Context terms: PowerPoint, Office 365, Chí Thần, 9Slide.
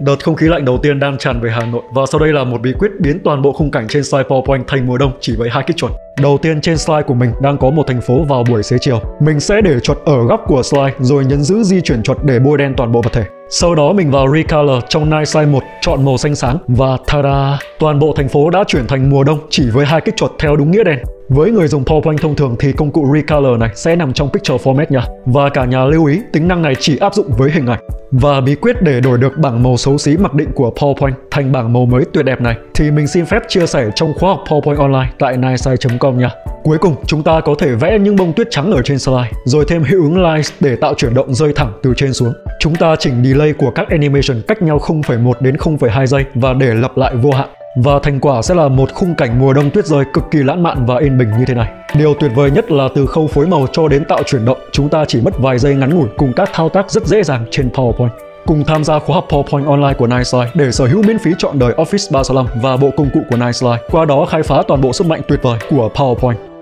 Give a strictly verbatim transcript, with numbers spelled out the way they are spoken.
Đợt không khí lạnh đầu tiên đang tràn về Hà Nội và sau đây là một bí quyết biến toàn bộ khung cảnh trên slide PowerPoint thành mùa đông chỉ với hai kích chuột. Đầu tiên, trên slide của mình đang có một thành phố vào buổi xế chiều. Mình sẽ để chuột ở góc của slide rồi nhấn giữ di chuyển chuột để bôi đen toàn bộ vật thể. Sau đó mình vào Recolor trong nine slide một, chọn màu xanh sáng và ta-da! Toàn bộ thành phố đã chuyển thành mùa đông chỉ với hai kích chuột theo đúng nghĩa đen. Với người dùng PowerPoint thông thường thì công cụ Recolor này sẽ nằm trong Picture Format nha. Và cả nhà lưu ý, tính năng này chỉ áp dụng với hình ảnh. Và bí quyết để đổi được bảng màu xấu xí mặc định của PowerPoint thành bảng màu mới tuyệt đẹp này thì mình xin phép chia sẻ trong khóa học PowerPoint online tại nine slide chấm com nha. Cuối cùng, chúng ta có thể vẽ những bông tuyết trắng ở trên slide, rồi thêm hiệu ứng lines để tạo chuyển động rơi thẳng từ trên xuống. Chúng ta chỉnh delay của các animation cách nhau không phẩy một đến không phẩy hai giây và để lặp lại vô hạn. Và thành quả sẽ là một khung cảnh mùa đông tuyết rơi cực kỳ lãng mạn và yên bình như thế này. Điều tuyệt vời nhất là từ khâu phối màu cho đến tạo chuyển động, chúng ta chỉ mất vài giây ngắn ngủi cùng các thao tác rất dễ dàng trên PowerPoint. Cùng tham gia khóa học PowerPoint online của nine slide để sở hữu miễn phí trọn đời Office ba sáu năm và bộ công cụ của nine slide, qua đó khai phá toàn bộ sức mạnh tuyệt vời của PowerPoint.